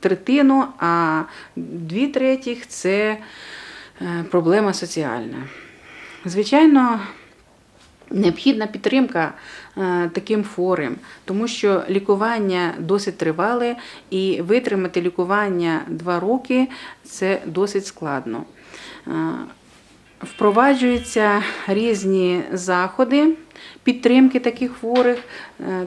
третину, а 2/3 – це проблема соціальна. Звичайно, необхідна підтримка таким форумам, тому що лікування досить тривале і витримати лікування 2 роки – це досить складно. Впроваджуються різні заходи підтримки таких хворих,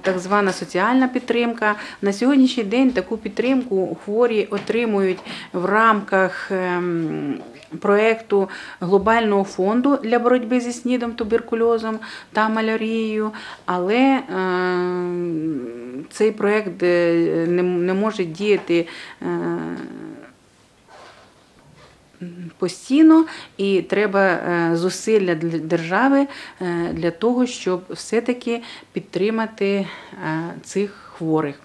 так звана соціальна підтримка. На сьогоднішній день таку підтримку хворі отримують в рамках проєкту Глобального фонду для боротьби зі СНІДом, туберкульозом та малярією, але цей проєкт не може діяти постійно, і треба зусилля для держави для того, щоб все-таки підтримати цих хворих.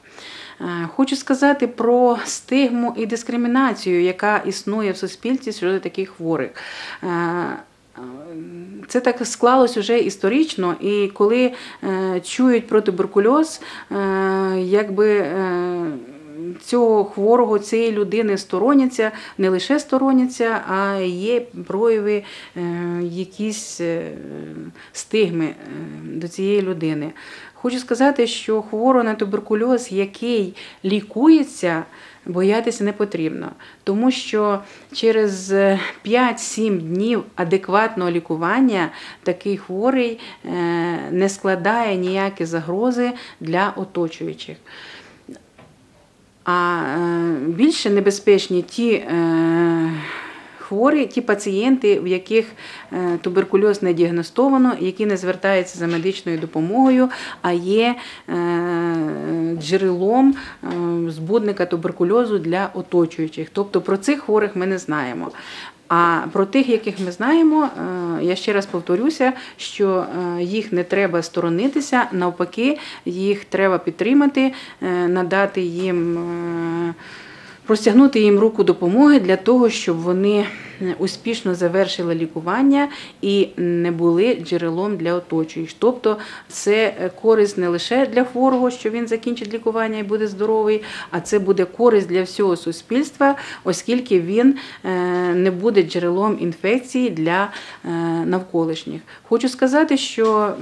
Хочу сказати про стигму і дискримінацію, яка існує в суспільстві щодо таких хворих. Це так склалось уже історично, і коли чують про туберкульоз, якби цього хворого, цієї людини стороняться, не лише стороняться, а є прояви якісь стигми до цієї людини. Хочу сказати, що хворого на туберкульоз, який лікується, боятися не потрібно, тому що через 5-7 днів адекватного лікування такий хворий не складає ніякі загрози для оточуючих. А більше небезпечні ті хворі, ті пацієнти, в яких туберкульоз не діагностовано, які не звертаються за медичною допомогою, а є джерелом збудника туберкульозу для оточуючих. Тобто про цих хворих ми не знаємо. А про тих, яких ми знаємо, я ще раз повторюся, що їх не треба сторонитися, навпаки, їх треба підтримати, надати їм, простягнути їм руку допомоги для того, щоб вони успішно завершили лікування і не були джерелом для оточуючих. Тобто це користь не лише для хворого, що він закінчить лікування і буде здоровий, а це буде користь для всього суспільства, оскільки він не буде джерелом інфекції для навколишніх. Хочу сказати, що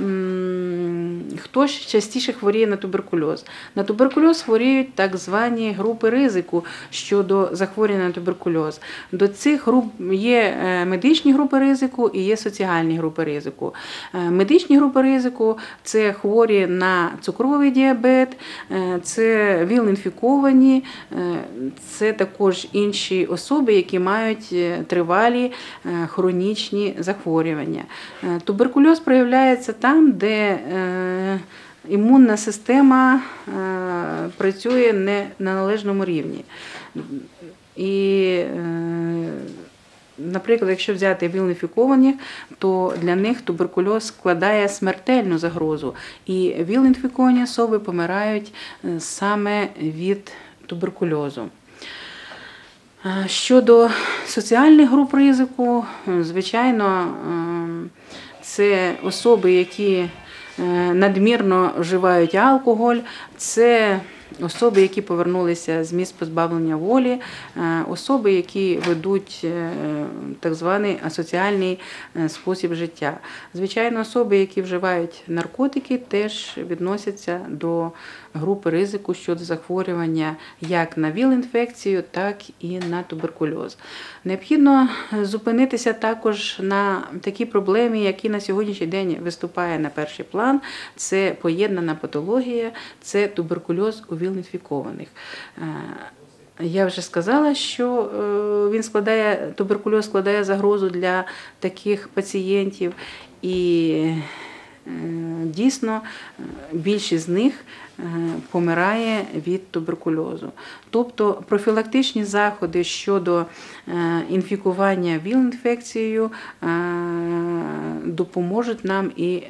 хто ж частіше хворіє на туберкульоз? На туберкульоз хворіють так звані групи ризику щодо захворювання на туберкульоз. До цих груп є медичні групи ризику і є соціальні групи ризику. Медичні групи ризику – це хворі на цукровий діабет, це ВІЛ-інфіковані, це також інші особи, які мають тривалі хронічні захворювання. Туберкульоз проявляється там, де імунна система працює не на належному рівні. І, наприклад, якщо взяти ВІЛ-інфікованих, то для них туберкульоз складає смертельну загрозу. І ВІЛ-інфіковані особи помирають саме від туберкульозу. Щодо соціальних груп ризику, звичайно, це особи, які надмірно вживають алкоголь, це особи, які повернулися з місць позбавлення волі, особи, які ведуть так званий асоціальний спосіб життя. Звичайно, особи, які вживають наркотики, теж відносяться до групи ризику щодо захворювання як на ВІЛ-інфекцію, так і на туберкульоз. Необхідно зупинитися також на такі проблеми, які на сьогоднішній день виступає на перший план. Це поєднана патологія, це туберкульоз у ВІЛ-інфікованих. Я вже сказала, що туберкульоз складає загрозу для таких пацієнтів, і дійсно більшість з них помирає від туберкульозу. Тобто профілактичні заходи щодо інфікування ВІЛ-інфекцією допоможуть нам і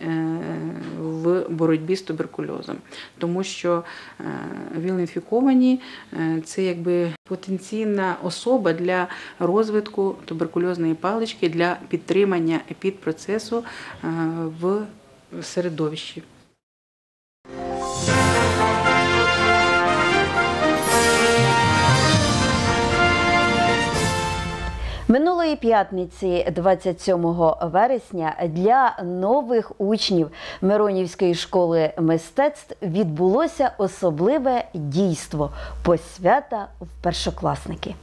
в боротьбі з туберкульозом. Тому що ВІЛ-інфіковані – це якби потенційна особа для розвитку туберкульозної палички, для підтримання епідпроцесу в середовищі. Минулої п'ятниці, 27 вересня, для нових учнів Миронівської школи мистецтв відбулося особливе дійство – посвята в першокласники.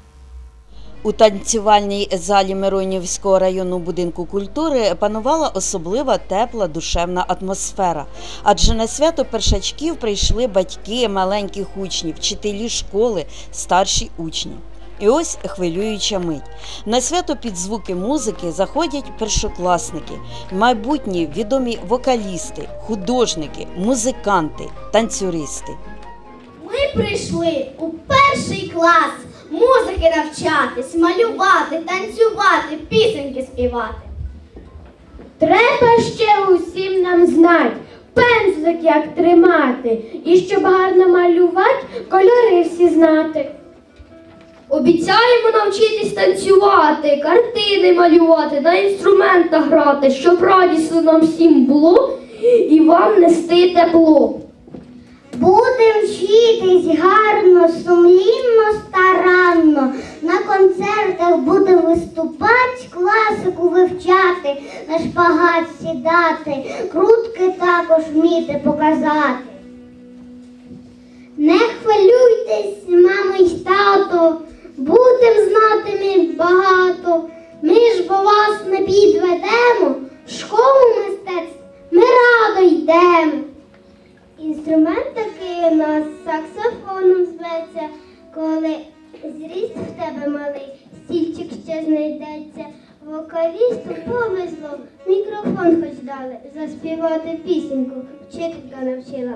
У танцювальній залі Миронівського районного будинку культури панувала особлива тепла душевна атмосфера. Адже на свято першачків прийшли батьки маленьких учнів, вчителі школи, старші учні. І ось хвилююча мить. На свято під звуки музики заходять першокласники, майбутні відомі вокалісти, художники, музиканти, танцюристи. Ми прийшли у перший клас музики навчатись, малювати, танцювати, пісеньки співати. Треба ще усім нам знати, пензлик як тримати, і щоб гарно малювати, кольори всі знати. Обіцяємо навчитись танцювати, картини малювати, на інструментах грати, щоб радісно нам всім було і вам нести тепло. Будемо вчитись гарно, сумлінно, старанно, на концертах будемо виступати, класику вивчати, на шпагат сідати, крутки також вміти показати. Не хвилюйтесь, мамо й тато, будем знати ми багато, ми ж бо вас не підведемо, в школу мистецтв ми радо йдемо. Інструмент такий у нас саксофоном зветься, коли зріст в тебе малий, стільчик ще знайдеться. Вокалісту повезло, мікрофон хоч дали, заспівати пісеньку вчителька навчила.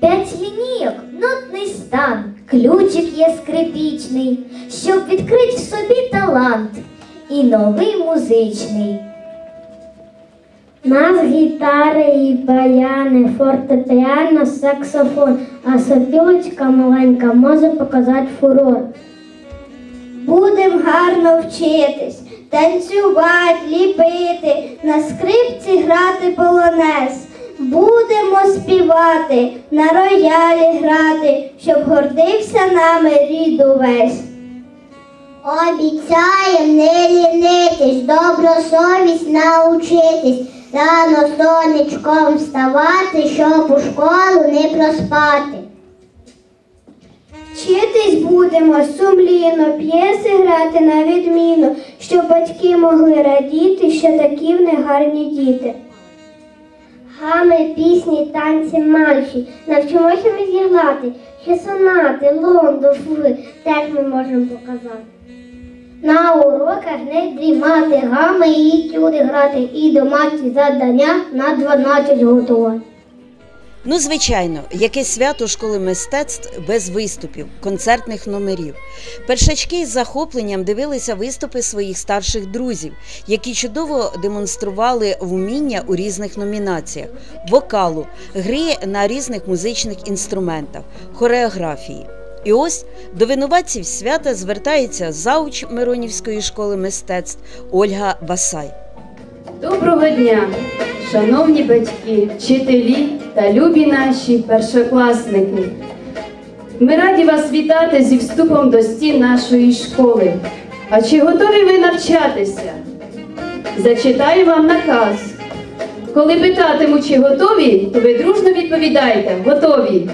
5 лінійок, нотний стан, ключик є скрипічний, щоб відкрить в собі талант і новий музичний. Нас гітари і баяни, фортепіано, саксофон, а сопілочка маленька може показати фурор. Будем гарно вчитись, танцювати, ліпити, на скрипці грати полонез. Будемо співати, на роялі грати, щоб гордився нами рід увесь. Обіцяєм не лінитись, добросовість научитись, рано сонечком вставати, щоб у школу не проспати. Вчитись будемо сумлінно, п'єси грати на відміну, щоб батьки могли радіти, що такі в них гарні діти. Гами, пісні, танці, марші, навчимося ми зіграти, ще сонати, лонду, фуги теж ми можемо показати. На уроках не дрімати, гами і тюди грати, і домашні завдання на 12 готувати. Ну, звичайно, яке свято школи мистецтв без виступів, концертних номерів. Першачки із захопленням дивилися виступи своїх старших друзів, які чудово демонстрували вміння у різних номінаціях – вокалу, гри на різних музичних інструментах, хореографії. І ось до винуватців свята звертається зауч Миронівської школи мистецтв Ольга Басай. Доброго дня, шановні батьки, вчителі, та любі наші першокласники. Ми раді вас вітати зі вступом до стін нашої школи. А чи готові ви навчатися? Зачитаю вам наказ. Коли питатиму, чи готові, то ви дружно відповідайте – готові.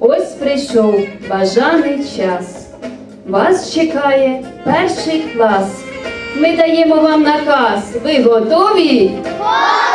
Ось прийшов бажаний час. Вас чекає перший клас. Ми даємо вам наказ. Ви готові? Готові!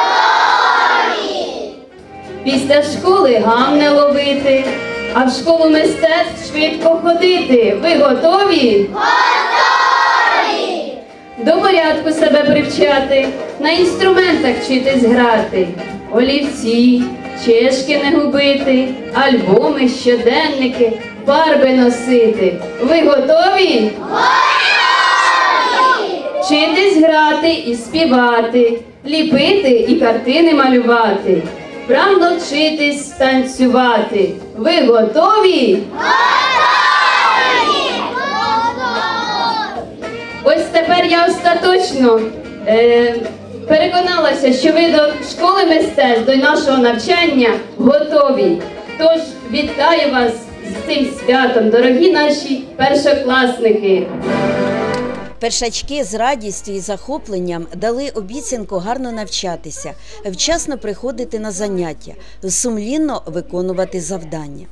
Після школи гамне ловити, а в школу мистецтв швидко ходити. Ви готові? Готові! До порядку себе привчати, на інструментах вчитись грати, олівці, чешки не губити, альбоми, щоденники, фарби носити. Ви готові? Готові! Вчитись грати і співати, ліпити і картини малювати, вправно вчитись танцювати. Ви готові? Готові! Ось тепер я остаточно переконалася, що ви до школи мистецтв, до нашого навчання готові. Тож вітаю вас з цим святом, дорогі наші першокласники! Першачки з радістю і захопленням дали обіцянку гарно навчатися, вчасно приходити на заняття, сумлінно виконувати завдання.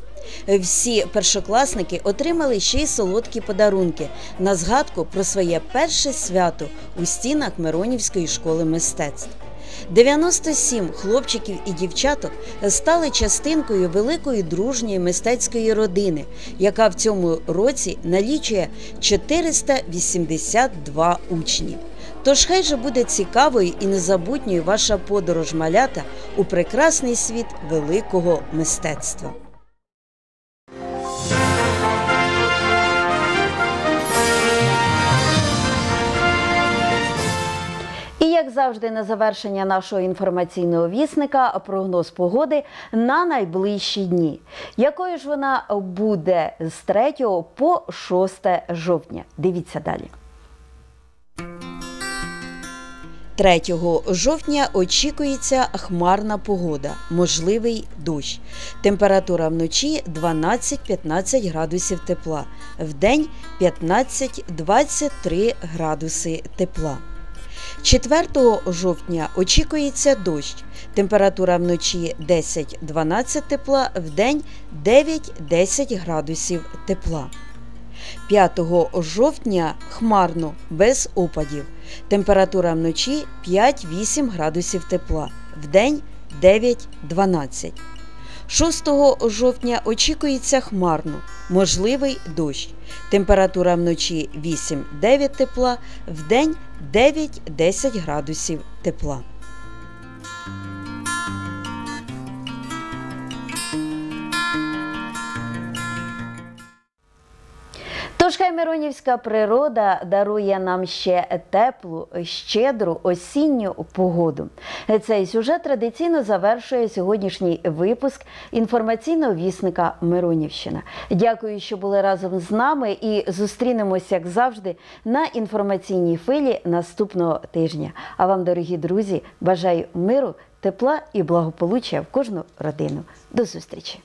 Всі першокласники отримали ще й солодкі подарунки на згадку про своє перше свято у стінах Миронівської школи мистецтв. 97 хлопчиків і дівчаток стали частинкою великої дружньої мистецької родини, яка в цьому році налічує 482 учнів. Тож хай же буде цікавою і незабутньою ваша подорож, малята, у прекрасний світ великого мистецтва. Як завжди, на завершення нашого інформаційного вісника прогноз погоди на найближчі дні. Якою ж вона буде з 3 по 6 жовтня? Дивіться далі. 3 жовтня очікується хмарна погода, можливий дощ. Температура вночі 12-15 градусів тепла, вдень 15-23 градуси тепла. 4 жовтня очікується дощ. Температура вночі 10-12 тепла, вдень 9-10 градусів тепла. 5 жовтня хмарно, без опадів. Температура вночі 5-8 градусів тепла, вдень 9-12. 6 жовтня очікується хмарно, можливий дощ. Температура вночі 8-9 тепла, вдень 9-10 градусів тепла. Тож хай миронівська природа дарує нам ще теплу, щедру осінню погоду. Цей сюжет традиційно завершує сьогоднішній випуск інформаційного вісника «Миронівщина». Дякую, що були разом з нами, і зустрінемось, як завжди, на інформаційній хвилі наступного тижня. А вам, дорогі друзі, бажаю миру, тепла і благополуччя в кожну родину. До зустрічі!